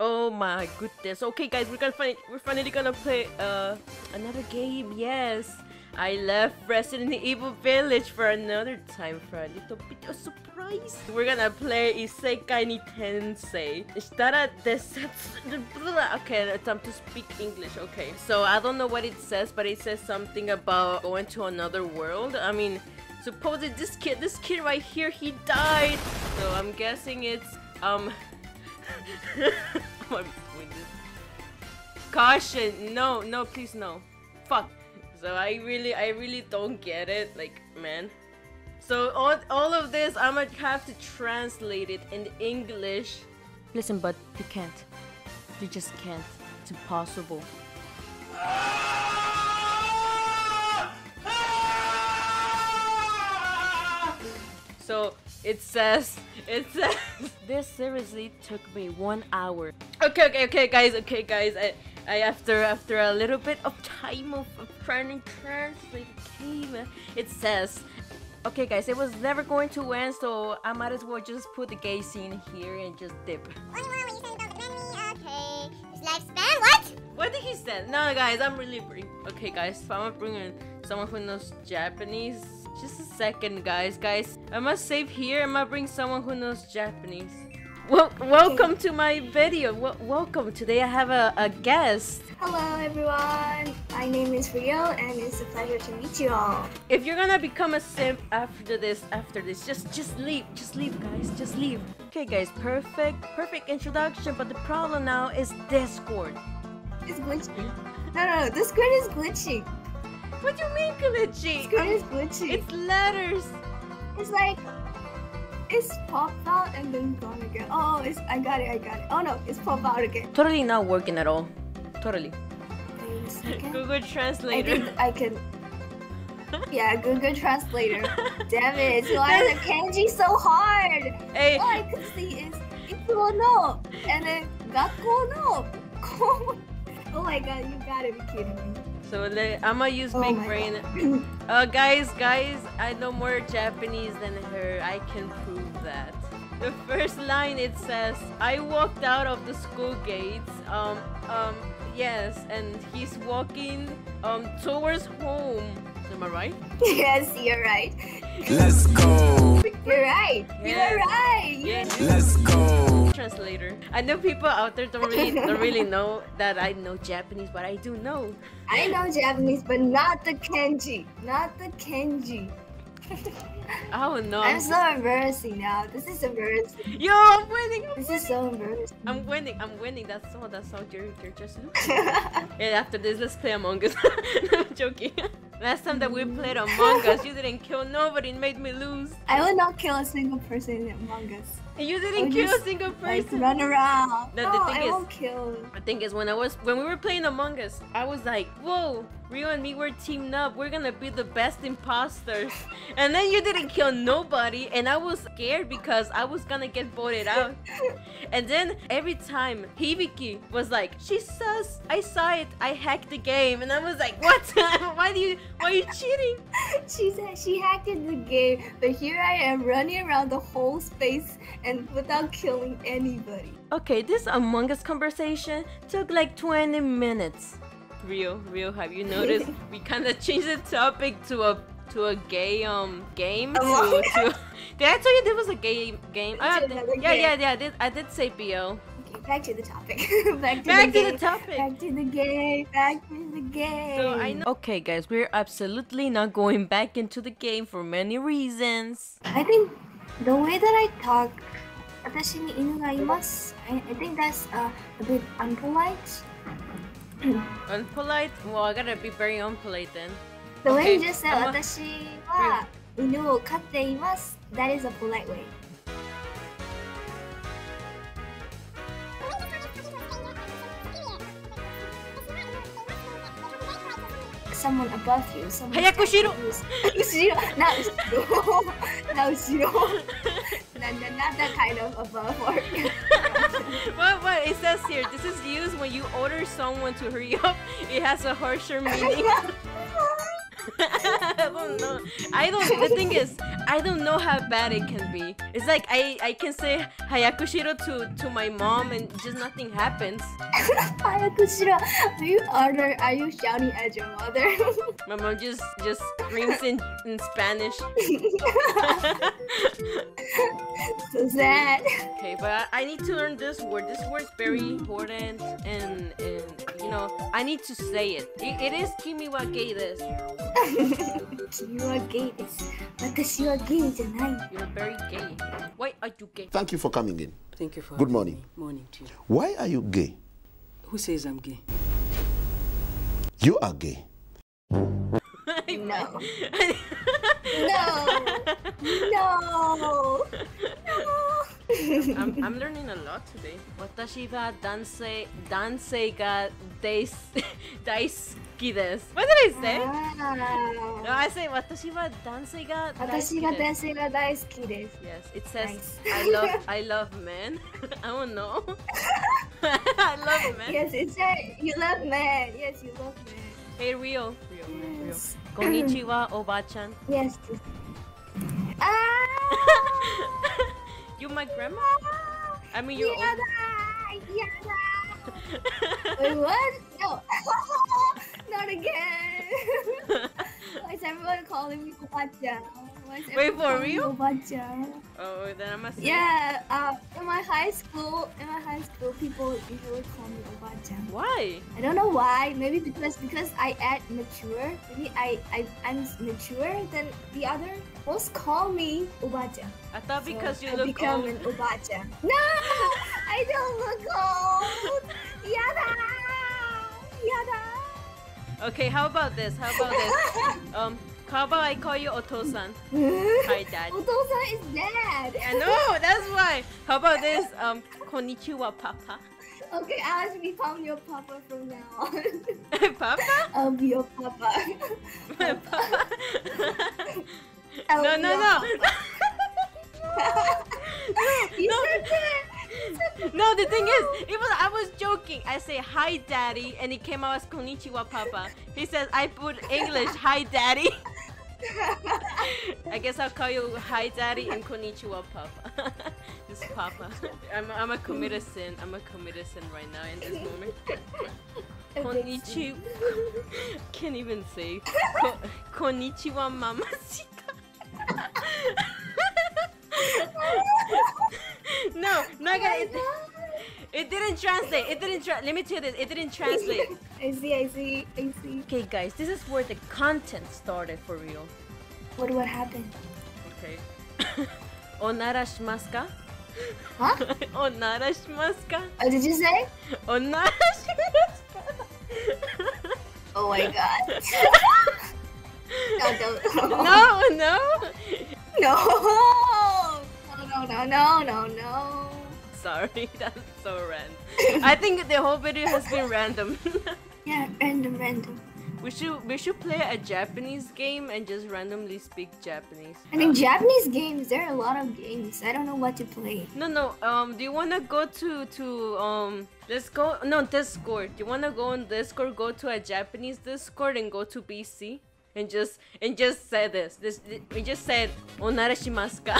Oh my goodness. Okay guys, we're finally gonna play another game. Yes, I left Resident Evil Village for another time for a little bit of surprise. We're gonna play Isekai ni Tensei Shitara. Okay, attempt to speak English. Okay, so I don't know what it says, but it says something about going to another world. I mean, supposedly this kid right here, he died. So I'm guessing it's caution, no, please, no, fuck. So I really don't get it, like, man. So all of this, I'm gonna have to translate it in English. Listen, but you can't. You just can't. It's impossible. So it says, this seriously took me 1 hour. Okay guys. I after a little bit of time of trying to translate the game, it says, okay guys, it was never going to end, so I might as well just put the gay scene here and just dip. What do you want? What you saying about the enemy? Okay, his lifespan, what? What did he say? No guys, I'm really okay guys, if I'm bringing someone who knows Japanese, just a second guys, I must save here, I must bring someone who knows Japanese. Well, welcome to my video. Welcome. Today I have a guest. Hello everyone. My name is Rio, and it's a pleasure to meet you all. If you're gonna become a simp after this, just leave, guys. Just leave. Okay, guys. Perfect introduction. But the problem now is Discord. It's glitchy. No, Discord is glitchy. What do you mean glitchy? Discord is glitchy. It's letters. It's like. It's popped out and then gone again. Oh, I got it. Oh no, it's popped out again. Totally not working at all. Totally. Wait a second. Google Translator. I can. Yeah, Google Translator. Damn it! Why is the kanji so hard? Hey. All I can see is Ikuo no, and then Gakko no. Oh my God! You gotta be kidding me. So I'ma use big brain. Guys, I know more Japanese than her. I can prove that. The first line, it says, I walked out of the school gates. Yes, and he's walking towards home. Am I right? Yes, you're right. Let's go. You're right. Yes. You're right. Yes. Let's go. Translator. I know people out there don't really know that I know Japanese, but I do know. I know Japanese, but not the kanji. Oh no. I'm so embarrassing now. This is embarrassing. Yo, I'm winning. This is so embarrassing. I'm winning. That's all. You're just losing. And after this, let's play Among Us. I'm joking. Last time that we played Among Us, you didn't kill nobody. It made me lose. I will not kill a single person in Among Us. You didn't kill a single person. Like, run around. The thing is, when we were playing Among Us, I was like, whoa, Rio and me were teamed up. We're gonna be the best imposters. And then you didn't kill nobody, and I was scared because I was gonna get voted out. And then every time Hibiki was like, she says, I saw it. I hacked the game, and I was like, what? Why are you cheating? She said she hacked the game, but here I am running around the whole space and without killing anybody. Okay, this Among Us conversation took like 20 minutes. Rio, have you noticed we kind of changed the topic to a gay game? Did I tell you there was a gay game? I did say BL. Back to the topic. Back to the game. So I know. Okay, guys, we're absolutely not going back into the game for many reasons. I think the way that I talk, I think that's a bit unpolite. Unpolite? Well, I gotta be very unpolite then. The way you just said, "Watashi wa inu wo katte imasu," that is a polite way. Someone above you. Hayakushiro! Ushiro! Not Ushiro! Not that kind of above or... What? It says here, this is used when you order someone to hurry up. It has a harsher meaning. I don't know. The thing is, I don't know how bad it can be. It's like I can say Hayakushiro to my mom and just nothing happens. Hayakushiro, are you shouting at your mother? My mom just screams in Spanish. So sad. Okay, but I need to learn this word. This word's very important, and you know, I need to say it. It is kimi wa gay desu. Kimi wa gay desu. Watashi wa gay janai. You're very gay. Why are you gay? Thank you for coming in. Thank you for having me. Good morning. Morning to you. Why are you gay? Who says I'm gay? You are gay. No. No. No. I'm learning a lot today. Watashi wa dansei ga daisuki desu. What did I say? No, I say watashi wa dansei ga daisuki desu. Yes, it says nice. I love men. I don't know. I love men. Yes, it says you love men. Yes, you love men. Hey, Rio. Yes. Konnichiwa, Oba-chan. Yes. Ah! You my grandma? I mean, you're old. Wait, what? No. Not again. Why is everyone calling me Oba-chan? Wait, for real? Oh, then I must. Yeah, in my high school, people usually call me Oba-chan. Why? I don't know why. Maybe because I add mature. Maybe I'm mature than the other. Most call me Oba-chan. I thought because you look old. I become an Oba-chan. No, I don't look old. Yada. Okay, how about this? How about I call you Otosan? Hi, Dad. Otosan is dead. I know, that's why. How about this? Konnichiwa, Papa. Okay, I'll just become your Papa from now on. Papa? I'll be your Papa. Papa? No. No, the thing is, I was joking. I say hi, Daddy, and it came out as Konnichiwa, Papa. He says I put English, hi, Daddy. I guess I'll call you hi, Daddy, and Konnichiwa, Papa. This Papa. I'm a committed sin. I'm a committed sin right now in this moment. Konnichiwa. Can't even say. Konnichiwa, Mama. No, not gonna. It didn't translate. Let me tell you this. It didn't translate. I see. Okay, guys, this is where the content started for real. What happened? Okay. Onarashimasu ka? Huh? Onarashimasu ka? Oh, did you say? Onarashimasu ka? Oh my God. No. No. Sorry, that's so random. I think the whole video has been random. Yeah, random. We should play a Japanese game and just randomly speak Japanese. I mean, Japanese games. There are a lot of games. I don't know what to play. No. Do you wanna go to let's go. No, Discord. Do you wanna go on Discord? Go to a Japanese Discord and go to BC. And just say this. We just said Onarashimasu ka.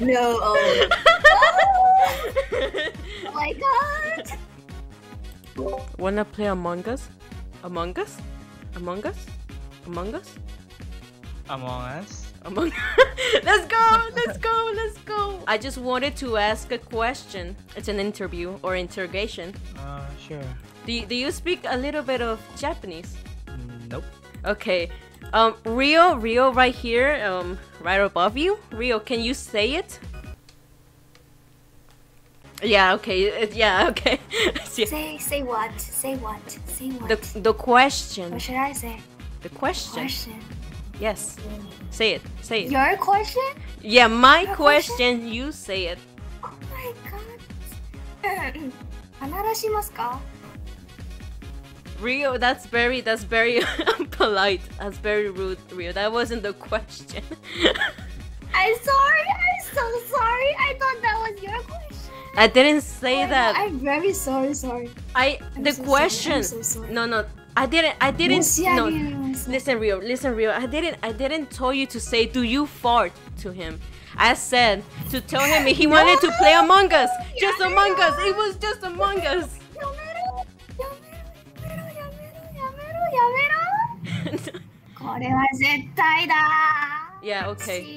No. Oh my God. Wanna play Among Us? Among Us? Let's go. I just wanted to ask a question. It's an interview or interrogation. Sure. Do you speak a little bit of Japanese? Nope. Okay. Rio right here, right above you. Rio, can you say it? Yeah, okay. Say what? The question. What should I say? The question. Yes. Say it. Your question? Yeah, my question. You say it. Oh my God. Onarashimasu ka? Rio, that's very polite. That's very rude, Rio. That wasn't the question. I'm so sorry. I thought that was your question. I didn't say that. I'm very sorry. I'm so question. Sorry. I'm so sorry. No. I didn't. No, listen, Rio. I didn't tell you to say "do you fart" to him. I said to tell him he wanted to play Among Us. Just Among Us. It was just Among Us. Yeah. Okay.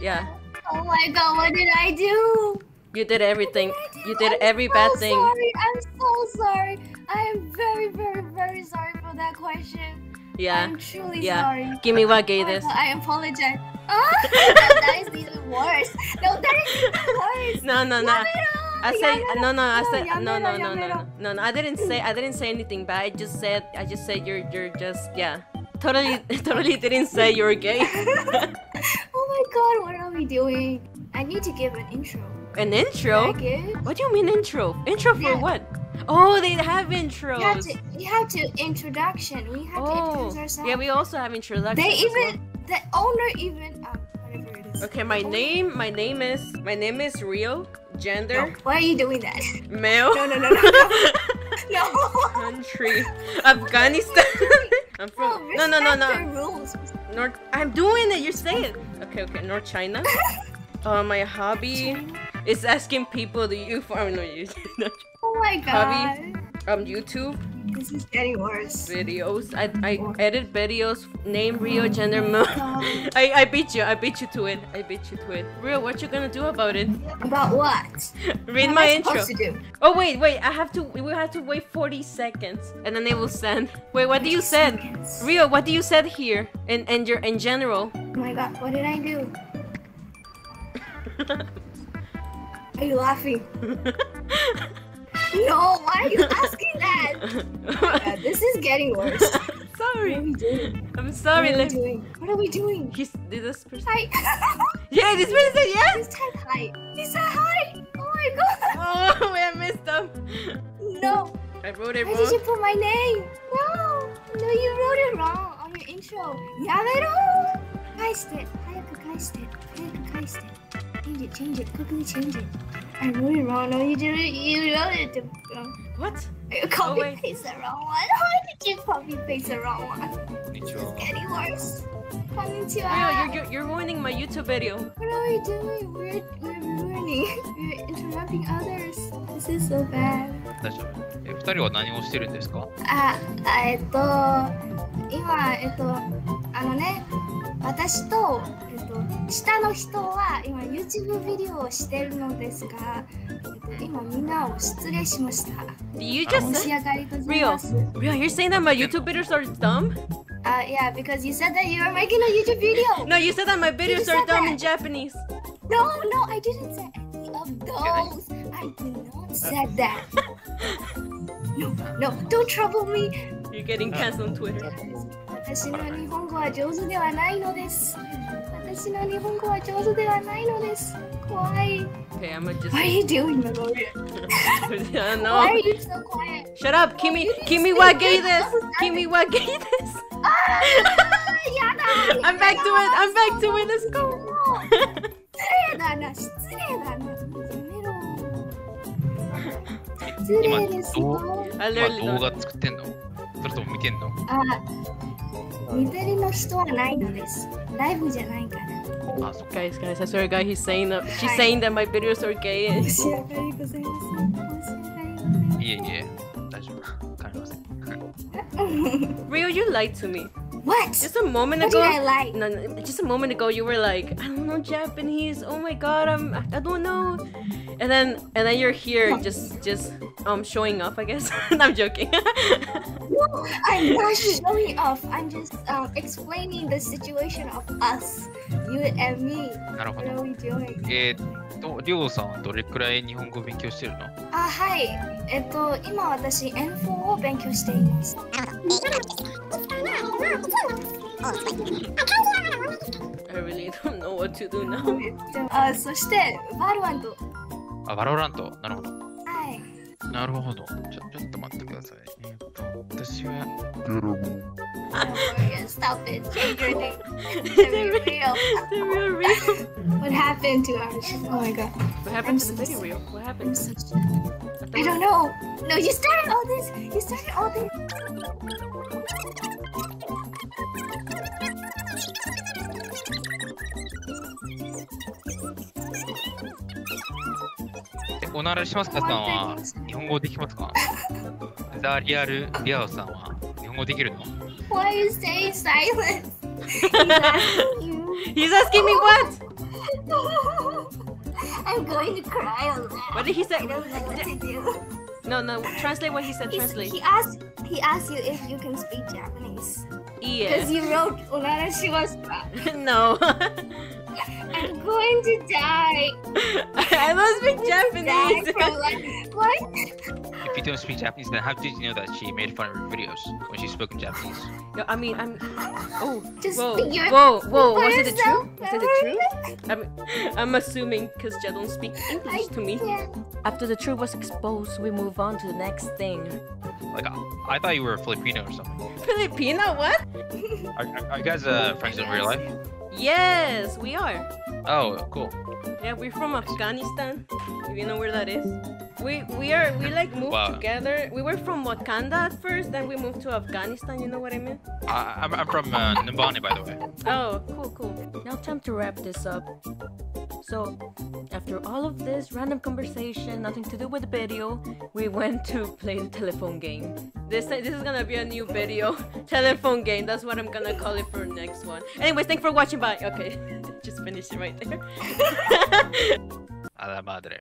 Yeah. Oh my god, what did I do? You did everything. You did every bad thing. I'm so sorry. I am very, very, very sorry for that question. Yeah. I'm truly sorry. Give me what gave this. I apologize. Oh, that is even worse. No, that is even worse. No. I said no. I didn't say anything bad. I just said you're just totally didn't say you were gay. Oh my god, what are we doing? I need to give an intro. An intro? What do you mean intro? Intro for what? Oh, they have intros. We have to introduction. We have to introduce ourselves. Yeah, we also have introduction. They even the owner even whatever it is. Okay, my name is Rio. Gender. No. Why are you doing that? Male. No. Country. Afghanistan. I'm from no. North. I'm doing it. You say it. Okay. North China. My hobby is asking people do you farm or use. Oh my god. Hobby. YouTube. This is getting worse. Videos. I edit videos. Name Rio. Gender male. I beat you to it. Rio, what you gonna do about it? About what? Read what my intro. Supposed to do? Oh wait. We have to wait 40 seconds, and then they will send. Wait, what do you said? Rio, what do you said here? And your in general. Oh my god, what did I do? Are you laughing? No, why are you asking that? Yeah, this is getting worse. Sorry. What are we doing? I'm sorry. What are we doing? This person. Hi. Yeah, this person. Yeah. This time, hi. This time, hi. Oh my god. Oh, I messed up. No. I wrote it wrong. Why did you put my name? No, you wrote it wrong on your intro. Yameru. Kaiste. Hayaku kaiste. Hayaku kaiste. Change it, quickly change it. I wrote it wrong. No, you wrote it wrong. What? You copy-paste the wrong one. Why did you copy-paste the wrong one? It's getting worse. You're ruining my YouTube video. What are we doing? We're ruining. We're interrupting others. This is so bad. 大丈夫。え、二人は何をしてるんですか? あ、今、あのね、私と下の人は今 YouTube ビデオをしてるのですが、今みんなを失礼しました。You just said, Rio, you're saying that my YouTube videos are dumb? Yeah, because you said that you were making a YouTube video. No, you said that my videos are dumb in Japanese. No, I didn't say any of those. I did not say that. No, don't trouble me. You're getting canceled on Twitter. 私の日本語は上手ではないのです。 私の日本語は上手ではないのです。怖い。 Okay, I'm just... What are you doing, Meloria? No. Why are you so quiet? Shut up, Kimi wa gay this. Kimi wa gay this. I'm back to it. Let's go. 失礼だな、失礼だな。失礼ですよ。今動画作ってんの？それとも見てんの？あ。 Guys, I swear to God, she's saying that my videos are gay. Yeah. Rio, you lied to me. What? Just a moment ago. What did I lie? No, just a moment ago, you were like, I don't know Japanese. Oh my God, I don't know. And then you're here, just showing off, I guess. I'm joking. No, I'm not showing off. I'm just explaining the situation of us, you and me. What are we doing? Rio-san, どれくらい日本語を勉強してるの? あ、はい。今私 N4 を勉強しています。 I really don't know what to do now. あ、そしてバロラント。あ、バロラント。なるほど。はい。なるほど。ちょっと待ってください。私はドロボン。Stop it. Change your name. Real. What happened to our... Oh my god. What happened to the video reel? What happened? I don't know. No, you started all this. You started all this. Why are you staying silent? He's asking me what? I'm going to cry on that. What did he say? I don't know what to do. No, translate what he said. Translate. He asked you if you can speak Japanese. Yeah. Because you wrote Unarashimashita. No. I'm going to die. I don't speak Japanese. What? If you don't speak Japanese, then how did you know that she made fun of her videos when she spoke in Japanese? No, I mean, I'm. Oh, just whoa! Was it the truth? I'm assuming because Jia don't speak English to me. After the truth was exposed, we move on to the next thing. Like, I thought you were a Filipino or something. Filipino? What? Are you guys friends in real life? Yes, we are. Oh, cool. Yeah, we're from Afghanistan. If you know where that is. We like moved together. We were from Wakanda at first, then we moved to Afghanistan. You know what I mean? I'm from Nimbani, by the way. Oh, cool. Now time to wrap this up. So, after all of this random conversation, nothing to do with the video, we went to play the telephone game. This is gonna be a new video, telephone game. That's what I'm gonna call it for next one. Anyways, thanks for watching. Bye. Okay, just finish it right there. A la madre.